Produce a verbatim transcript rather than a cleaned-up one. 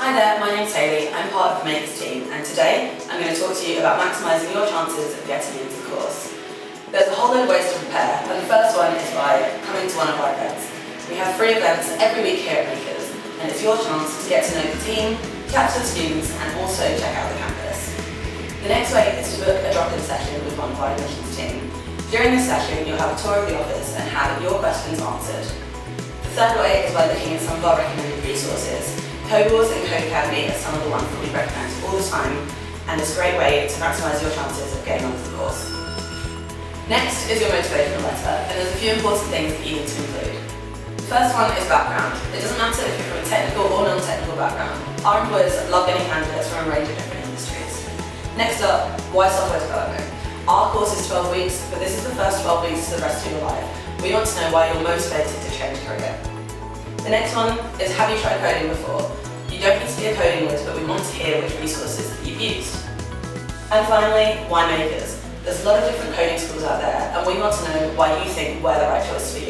Hi there, my name's Hayley, I'm part of the Makers team, and today I'm going to talk to you about maximising your chances of getting into the course. There's a whole load of ways to prepare, and the first one is by coming to one of our events. We have free events every week here at Makers, and it's your chance to get to know the team, chat to the students, and also check out the campus. The next way is to book a drop-in session with one of our admissions team. During this session, you'll have a tour of the office and have your questions answered. The third way is by looking at some of our recommended resources. CodeOp and Code Academy are some of the ones that we recommend all the time, and it's a great way to maximise your chances of getting onto the course. Next is your motivational letter, and there's a few important things that you need to include. The first one is background. It doesn't matter if you're from a technical or non-technical background. Our employers love getting candidates from a range of different industries. Next up, why software development? Our course is twelve weeks, but this is the first twelve weeks to the rest of your life. We want to know why you're motivated to change career. The next one is, have you tried coding before? You don't need to be a coding whiz, but we want to hear which resources that you've used. And finally, why Makers? There's a lot of different coding schools out there, and we want to know why you think we're the right choice for you.